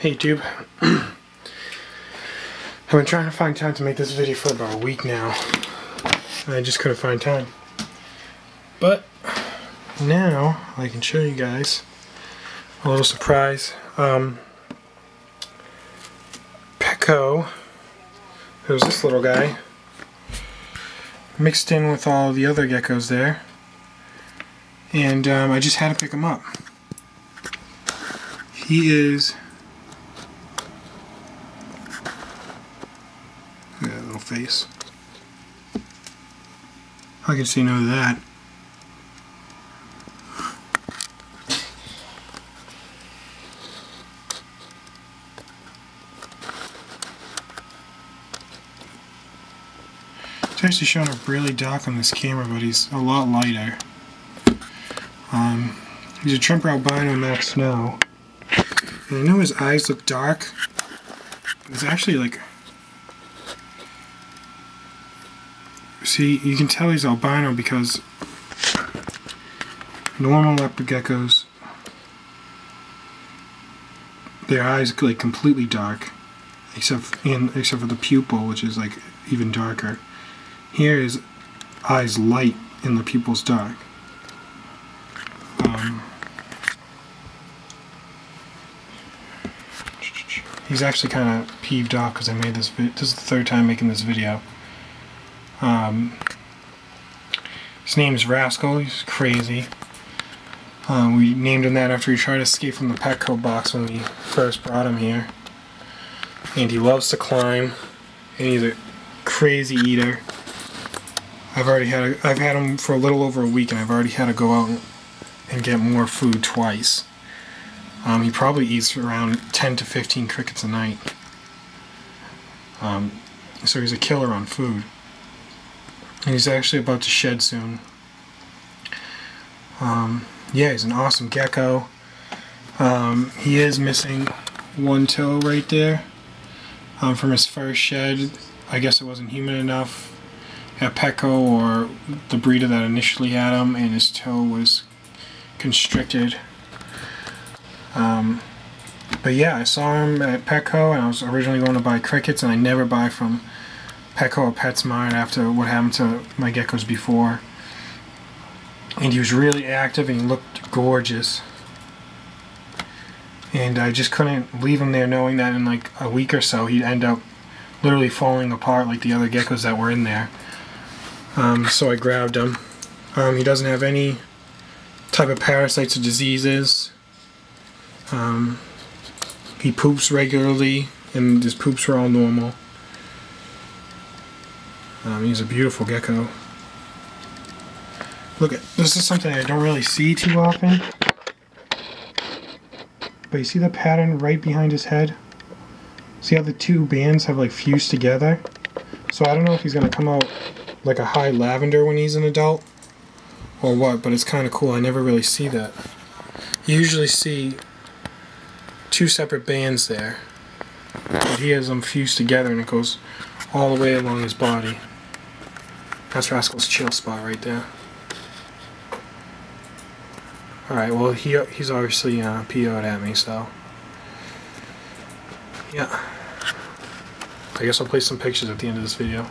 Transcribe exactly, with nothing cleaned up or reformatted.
Hey YouTube, I've been trying to find time to make this video for about a week now, and I just couldn't find time. But now I can show you guys a little surprise. Um, Petco, there's this little guy, mixed in with all the other geckos there, and um, I just had to pick him up. He is... Look at that little face. I can see no that. It's actually showing up really dark on this camera, but he's a lot lighter. Um, he's a tremper albino mack snow. And I know his eyes look dark. It's actually like... See, you can tell he's albino because normal leopard geckos, their eyes are like completely dark, except for, and except for the pupil, which is like even darker. Here his eyes light and the pupil's dark. Um, he's actually kind of peeved off because I made this video. This is the third time making this video. Um, his name's Rascal. He's crazy. Um, we named him that after he tried to escape from the Petco box when we first brought him here. And he loves to climb. And he's a crazy eater. I've already had a, I've had him for a little over a week, and I've already had to go out and get more food twice. Um, he probably eats around ten to fifteen crickets a night. Um, so he's a killer on food. And he's actually about to shed soon. Um, yeah, he's an awesome gecko. Um, he is missing one toe right there um, from his first shed. I guess it wasn't human enough at Petco or the breeder that initially had him, and his toe was constricted. Um, but yeah, I saw him at Petco, and I was originally going to buy crickets, and I never buy from Petco or Petsmart after what happened to my geckos before. And he was really active and he looked gorgeous. And I just couldn't leave him there, knowing that in like a week or so he'd end up literally falling apart like the other geckos that were in there. Um, so I grabbed him. Um, he doesn't have any type of parasites or diseases. Um, he poops regularly, and his poops were all normal. Um, he's a beautiful gecko. Look at this is something I don't really see too often. But you see the pattern right behind his head? See how the two bands have like fused together? So I don't know if he's gonna come out like a high lavender when he's an adult or what, but it's kinda cool. I never really see that. You usually see two separate bands there. But he has them fused together and it goes all the way along his body. That's Rascal's chill spot right there. Alright, well he he's obviously uh, P O'd at me, so... Yeah. I guess I'll place some pictures at the end of this video.